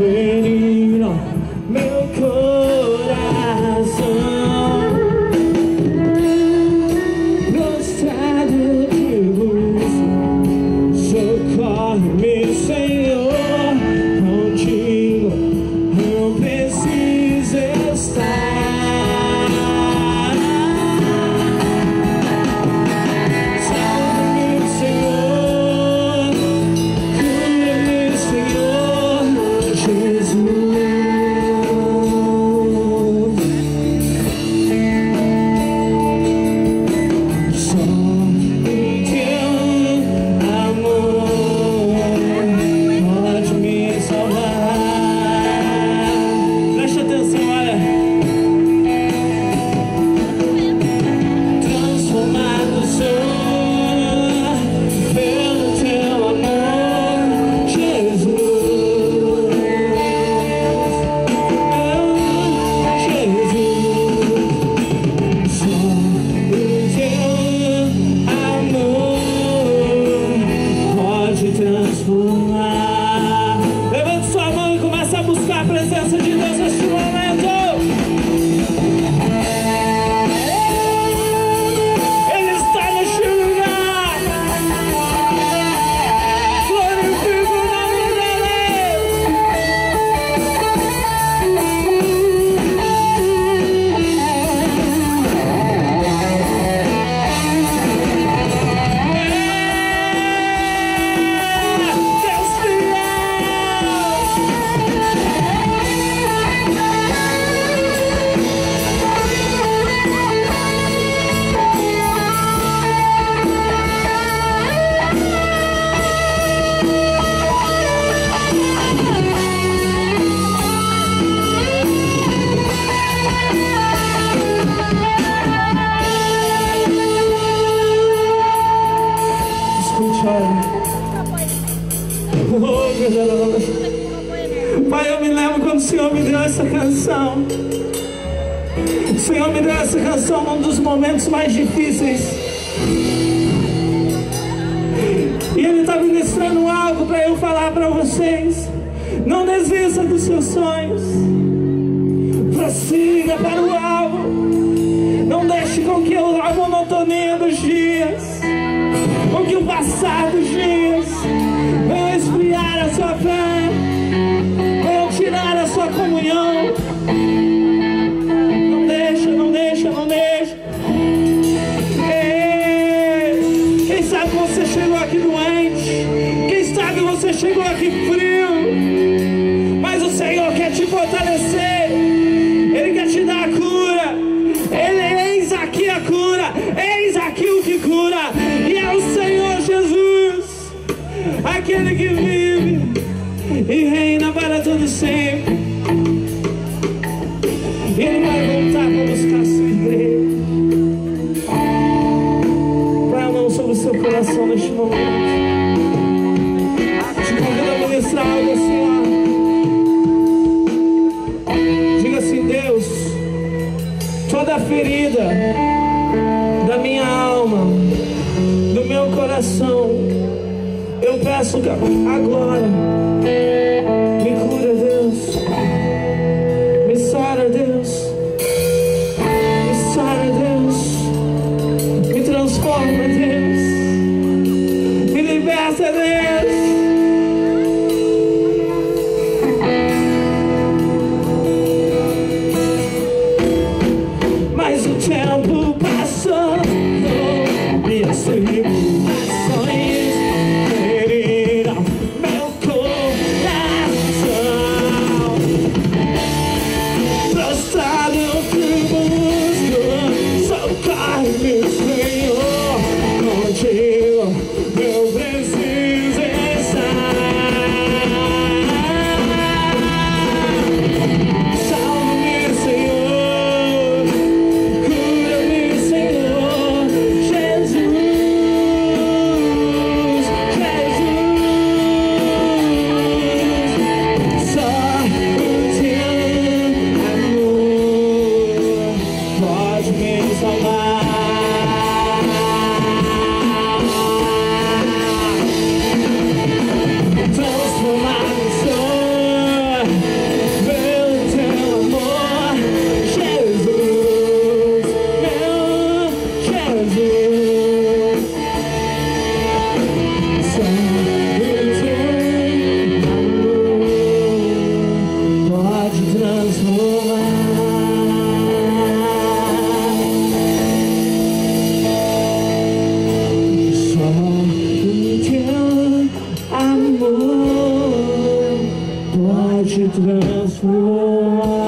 veneno mi corazón no está de luz, socorre mi Señor, contigo eu preciso estar. Levante sua mão e comece a buscar a presença de Deus neste momento. Ele está neste lugar. Glorifica o nome Pai, eu me lembro quando o Senhor me deu essa canção. O Senhor me deu essa canção num dos momentos mais difíceis. E Ele está me ensinando algo para eu falar para vocês. Não desista dos seus sonhos. Prossiga para o alvo. Não deixe com que a monotonia dos dias, com que o passar dos dias venha esfriar a sua fé, venha tirar a sua comunhão. Não deixa, não deixa, não deixa. Ei, quem sabe você chegou aqui doente, quem sabe você chegou aqui frio, mas o Senhor quer te fortalecer. Ele quer te dar a cura. Ele eis aqui a cura, eis aqui o que cura, e é o Senhor Jesus, aquele que vive e reina para todo sempre. Ele vai voltar para buscar a sua igreja. Põe a mão sobre o seu coração neste momento. Te convido a ministrar algo assim. Diga assim: Deus, toda ferida da minha alma, do meu coração, eu peço que agora me cura, Deus. Me sara, Deus. Me sara, Deus. Me transforma, Deus. Me liberta, Deus. Mas o tempo passou e as suas emoções feriram meu corpo. значит, раз в год.